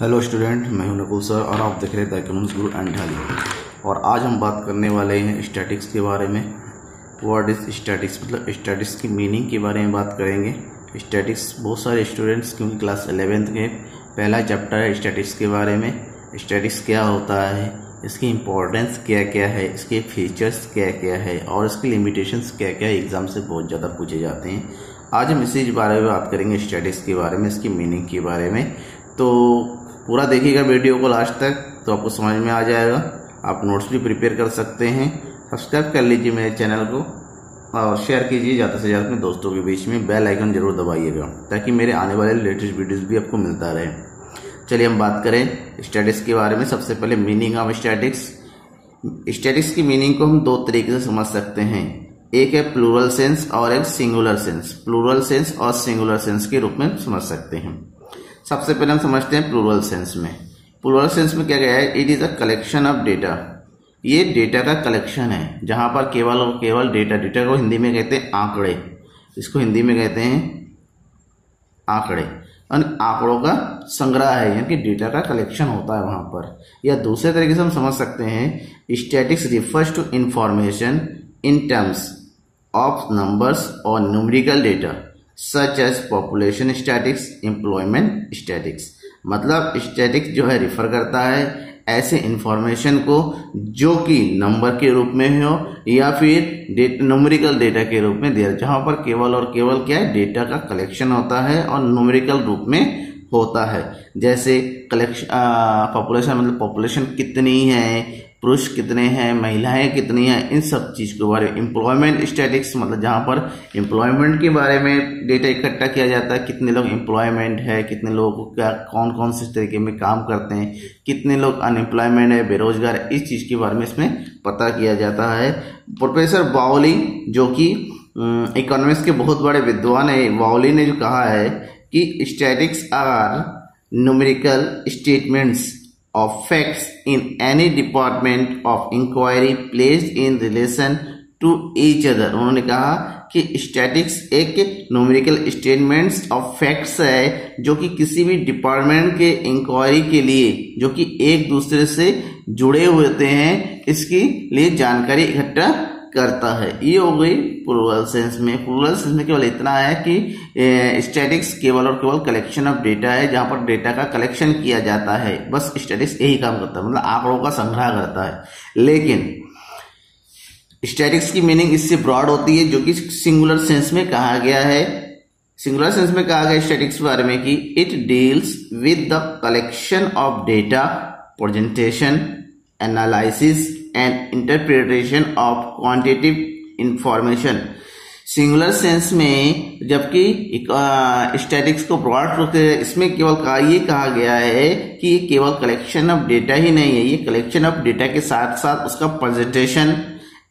Hello student, मैं हूं Nakul sir और आप देख रहे हैं द इकोनॉमिक्स गुरु एंड ढाली। और आज हम बात करने वाले हैं स्टैटिक्स के बारे में। व्हाट इज स्टैटिक्स, मतलब स्टैटिक्स की मीनिंग के बारे में बात करेंगे। स्टैटिक्स बहुत सारे स्टूडेंट्स क्योंकि क्लास 11th के पहला चैप्टर है स्टैटिक्स के बारे में। स्टैटिक्स क्या होता है, इसकी इम्पोर्टेंस क्या क्या है, इसके फीचर्स क्या क्या है और इसके लिमिटेशंस क्या क्या है, एग्ज़ाम से बहुत ज़्यादा पूछे जाते हैं। आज हम इसी बारे में बात करेंगे, स्टैटिक्स के बारे में, इसकी मीनिंग के बारे में। तो पूरा देखिएगा वीडियो को लास्ट तक, तो आपको समझ में आ जाएगा। आप नोट्स भी प्रिपेयर कर सकते हैं। सब्सक्राइब कर लीजिए मेरे चैनल को और शेयर कीजिए ज़्यादा से ज़्यादा अपने दोस्तों के बीच में। बेल आइकन जरूर दबाइएगा ताकि मेरे आने वाले लेटेस्ट वीडियोस भी आपको मिलता रहे। चलिए हम बात करें स्टैटिक्स के बारे में। सबसे पहले मीनिंग ऑफ स्टैटिक्स। स्टैटिक्स की मीनिंग को हम दो तरीके से समझ सकते हैं, एक है प्लूरल सेंस और एक सिंगुलर सेंस। प्लूरल सेंस और सिंगुलर सेंस के रूप में समझ सकते हैं। सबसे पहले हम समझते हैं प्लूरल सेंस में। प्लूरल सेंस में क्या गया है, it is a collection of data. ये डेटा का कलेक्शन है जहाँ पर केवल और केवल डेटा को हिंदी में कहते हैं आंकड़े, इसको हिंदी में कहते हैं आंकड़े। यानी आंकड़ों का संग्रह है, यानी कि डेटा का कलेक्शन होता है वहाँ पर। या दूसरे तरीके से हम समझ सकते हैं, statics refers to information in terms of numbers और numerical data such as population statics, employment statics. मतलब स्टैटिक्स जो है रिफर करता है ऐसे इंफॉर्मेशन को जो कि नंबर के रूप में हो या फिर न्यूमेरिकल डेटा के रूप में दिया, जहाँ पर केवल और केवल क्या है, डेटा का कलेक्शन होता है और न्यूमेरिकल रूप में होता है। जैसे कलेक्शन पॉपुलेशन, मतलब पॉपुलेशन कितनी है, पुरुष कितने हैं, महिलाएं कितनी हैं, इन सब चीज़ के बारे में। एम्प्लॉयमेंट स्टैटिक्स मतलब जहाँ पर एम्प्लॉयमेंट के बारे में डेटा इकट्ठा किया जाता है, कितने लोग एम्प्लॉयमेंट है, कितने लोग को क्या कौन कौन से तरीके में काम करते हैं, कितने लोग अनएम्प्लॉयमेंट है, बेरोजगार है, इस चीज़ के बारे में इसमें पता किया जाता है। प्रोफेसर बाउली जो कि इकोनॉमिक्स के बहुत बड़े विद्वान है, बाउली ने जो कहा है कि statics are numerical statements of facts in any department of inquiry placed in relation to each other। उन्होंने कहा कि स्टैटिक्स एक न्यूमेरिकल स्टेटमेंट्स ऑफ फैक्ट्स है जो कि किसी भी डिपार्टमेंट के इंक्वायरी के लिए, जो कि एक दूसरे से जुड़े होते हैं, इसके लिए जानकारी इकट्ठा करता है। ये हो गई प्लूरल सेंस में। प्लूरल सेंस में केवल इतना है कि स्टैटिक्स केवल और केवल कलेक्शन ऑफ डेटा है, जहाँ पर डेटा का कलेक्शन किया जाता है। बस स्टैटिक्स यही काम करता है, मतलब आंकड़ों का संग्रह करता है। लेकिन स्टैटिक्स की मीनिंग इससे ब्रॉड होती है, जो कि सिंगुलर सेंस में कहा गया है। सिंगुलर सेंस में कहा गया स्टैटिक्स के बारे में कि it deals with the collection of data, presentation, analysis and interpretation of quantitative information. Singular sense में, जबकि स्टैटिक्स को ब्रॉड रूप से इसमें केवल ये कहा गया है कि ये केवल कलेक्शन ऑफ डेटा ही नहीं है, ये कलेक्शन ऑफ डेटा के साथ साथ उसका प्रेजेंटेशन,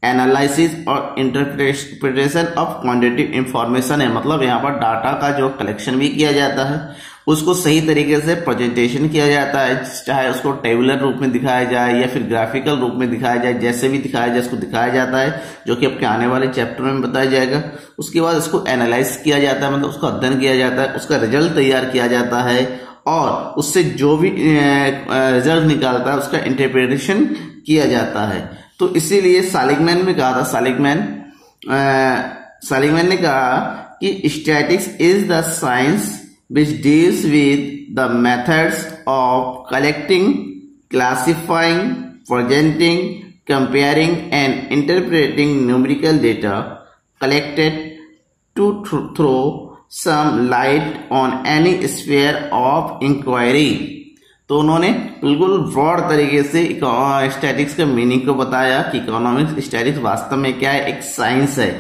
एनालिसिस और इंटरप्रिटेशन ऑफ क्वांटिटेटिव इंफॉर्मेशन है। मतलब यहाँ पर डाटा का जो कलेक्शन भी किया जाता है उसको सही तरीके से प्रेजेंटेशन किया जाता है, चाहे उसको टेबुलर रूप में दिखाया जाए या फिर ग्राफिकल रूप में दिखाया जाए, जैसे भी दिखाया जाए उसको दिखाया जाता है, जो कि आपके आने वाले चैप्टर में बताया जाएगा। उसके बाद उसको एनालाइज किया जाता है, मतलब उसका अध्ययन किया जाता है, उसका रिजल्ट तैयार किया जाता है और उससे जो भी रिजल्ट निकालता है उसका इंटरप्रिटेशन किया जाता है। तो इसीलिए सेलिगमैन में कहा था, सेलिगमैन ने कहा कि statics is the science which deals with the methods of collecting, classifying, presenting, comparing and interpreting numerical data collected to throw some light on any sphere of inquiry। तो उन्होंने बिल्कुल ब्रॉड तरीके से स्टैटिक्स के meaning को बताया कि economics statics वास्तव में क्या है, एक साइंस है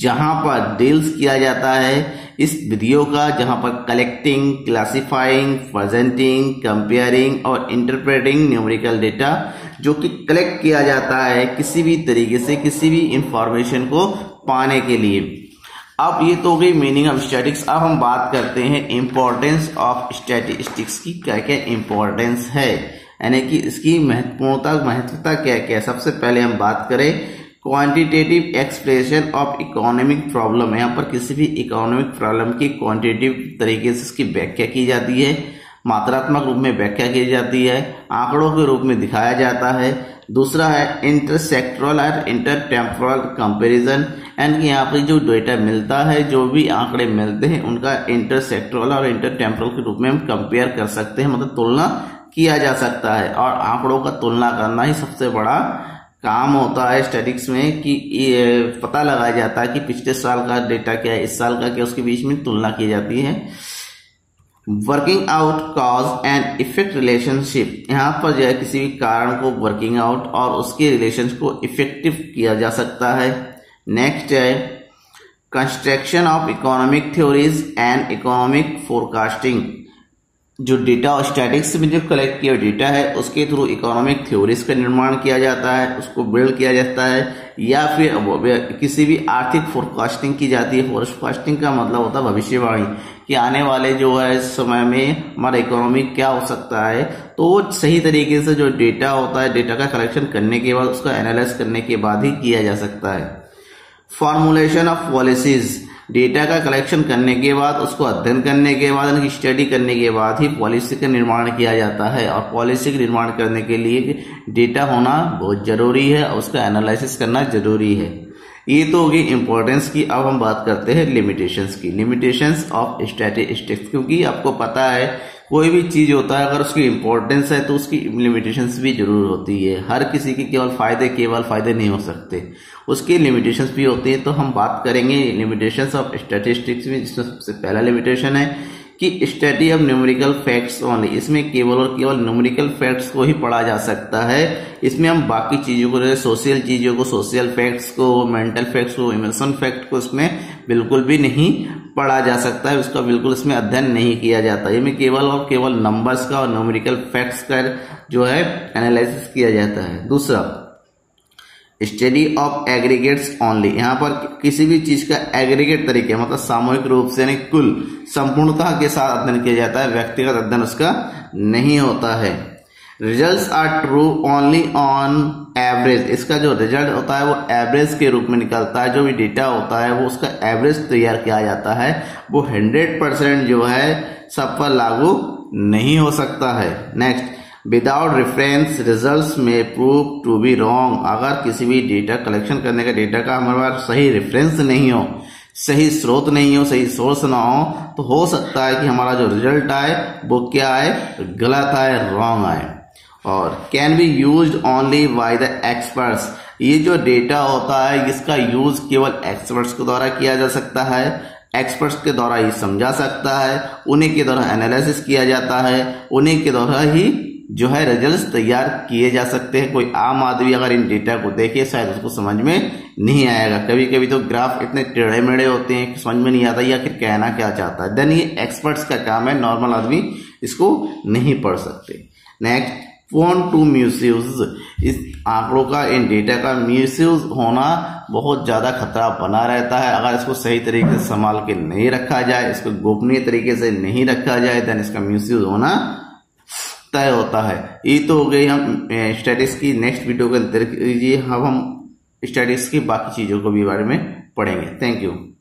जहाँ पर डील्स किया जाता है इस विधियों का, जहाँ पर कलेक्टिंग, क्लासिफाइंग, प्रेजेंटिंग, कंपेयरिंग और इंटरप्रेटिंग न्यूमेरिकल डेटा, जो कि कलेक्ट किया जाता है किसी भी तरीके से किसी भी इंफॉर्मेशन को पाने के लिए। अब ये तो हो गई मीनिंग ऑफ स्टैटिक्स। अब हम बात करते हैं इम्पोर्टेंस ऑफ स्टैटिस्टिक्स की, क्या क्या इम्पोर्टेंस है, यानी कि इसकी महत्वता क्या क्या है। सबसे पहले हम बात करें quantitative expression of economic problem. यहाँ पर किसी भी इकोनॉमिक प्रॉब्लम की क्वांटिटेटिव तरीके से इसकी व्याख्या की जाती है। मात्रात्मक रूप में व्याख्या की जाती है, आंकड़ों के रूप में दिखाया जाता है। दूसरा है इंटरसेक्टोरल और इंटरटेम्पोरल कंपैरिजन, एंड कि यहाँ पर जो डेटा मिलता है, जो भी आंकड़े मिलते हैं, उनका इंटरसेक्टोरल और इंटरटेम्पोरल के रूप में हम कंपेयर कर सकते हैं, मतलब तुलना किया जा सकता है। और आंकड़ों का तुलना करना ही सबसे बड़ा काम होता है स्टैटिस्टिक्स में, कि पता लगाया जाता है कि पिछले साल का डेटा क्या है, इस साल का क्या, उसके बीच में तुलना की जाती है। Working out cause and effect relationship, यहाँ पर जो है किसी भी कारण को वर्किंग आउट और उसके रिलेशन को इफेक्टिव किया जा सकता है। नेक्स्ट है construction of economic theories and economic forecasting, जो डेटा और स्टैटिस्टिक्स में जो कलेक्ट किया डेटा है उसके थ्रू इकोनॉमिक थ्योरीज का निर्माण किया जाता है, उसको बिल्ड किया जाता है, या फिर किसी भी आर्थिक फोरकास्टिंग की जाती है। फोरकास्टिंग का मतलब होता है भविष्यवाणी, कि आने वाले जो है समय में हमारा इकोनॉमी क्या हो सकता है। तो सही तरीके से जो डेटा होता है, डेटा का कलेक्शन करने के बाद, उसका एनालाइज करने के बाद ही किया जा सकता है। फॉर्मुलेशन ऑफ पॉलिसीज, डेटा का कलेक्शन करने के बाद, उसको अध्ययन करने के बाद, उनकी स्टडी करने के बाद ही पॉलिसी का निर्माण किया जाता है। और पॉलिसी का निर्माण करने के लिए डेटा होना बहुत ज़रूरी है और उसका एनालिसिस करना ज़रूरी है। ये तो होगी इम्पोर्टेंस की। अब हम बात करते हैं लिमिटेशंस की, लिमिटेशंस ऑफ स्टैटिस्टिक्स, क्योंकि आपको पता है कोई भी चीज़ होता है, अगर उसकी इम्पोर्टेंस है तो उसकी लिमिटेशंस भी जरूर होती है। हर किसी के केवल फ़ायदे नहीं हो सकते, उसके लिमिटेशंस भी होती हैं। तो हम बात करेंगे लिमिटेशंस ऑफ स्टैटिस्टिक्स में, जिसमें सबसे पहला लिमिटेशन है कि study of numerical facts only, इसमें केवल और केवल न्यूमेरिकल फैक्ट्स को ही पढ़ा जा सकता है। इसमें हम बाकी चीज़ों को, जैसे सोशल चीज़ों को, सोशल फैक्ट्स को, मेंटल फैक्ट्स को, इमोशन फैक्ट को, इसमें बिल्कुल भी नहीं पढ़ा जा सकता है, उसका बिल्कुल इसमें अध्ययन नहीं किया जाता। इसमें केवल और केवल नंबर्स का और न्यूमेरिकल फैक्ट्स का जो है एनालिसिस किया जाता है। दूसरा, स्टडी ऑफ एग्रीगेट्स ओनली, यहाँ पर किसी भी चीज़ का एग्रीगेट तरीके, मतलब सामूहिक रूप से, यानी कुल संपूर्णता के साथ अध्ययन किया जाता है, व्यक्तिगत अध्ययन उसका नहीं होता है। Results are true only on average, इसका जो रिजल्ट होता है वो एवरेज के रूप में निकलता है। जो भी डेटा होता है वो उसका एवरेज तैयार किया जाता है, वो 100% जो है सब पर लागू नहीं हो सकता है। नेक्स्ट, विदाउट रेफरेंस रिजल्ट्स में प्रूव टू बी रॉन्ग, अगर किसी भी डेटा कलेक्शन करने का, डेटा का हमारे पास सही रेफरेंस नहीं हो, सही स्रोत नहीं हो, सही सोर्स ना हो, तो हो सकता है कि हमारा जो रिजल्ट आए वो क्या आए, गलत आए, रॉन्ग आए। और can be used only by the experts, ये जो डेटा होता है इसका यूज केवल एक्सपर्ट्स के द्वारा किया जा सकता है, एक्सपर्ट्स के द्वारा ही समझा सकता है, उन्हीं के द्वारा एनालिसिस किया जाता है, उन्हीं के द्वारा ही जो है रिजल्ट्स तैयार किए जा सकते हैं। कोई आम आदमी अगर इन डेटा को देखे शायद उसको समझ में नहीं आएगा। कभी कभी तो ग्राफ इतने टेढ़े मेढ़े होते हैं कि समझ में नहीं आता या फिर कहना क्या चाहता है। देन ये एक्सपर्ट्स का काम है, नॉर्मल आदमी इसको नहीं पढ़ सकते। नेक्स्ट, फोन टू मिसयूज, इस आंकड़ों का, इन डेटा का मिसयूज होना बहुत ज़्यादा खतरा बना रहता है। अगर इसको सही तरीके से संभाल के नहीं रखा जाए, इसको गोपनीय तरीके से नहीं रखा जाए, देन इसका मिसयूज होना तय होता है। ये तो हो गई हम स्टैटिस्टिक्स की। नेक्स्ट वीडियो के अंदर ये हम स्टैटिस्टिक्स की बाकी चीज़ों को भी बारे में पढ़ेंगे। Thank you.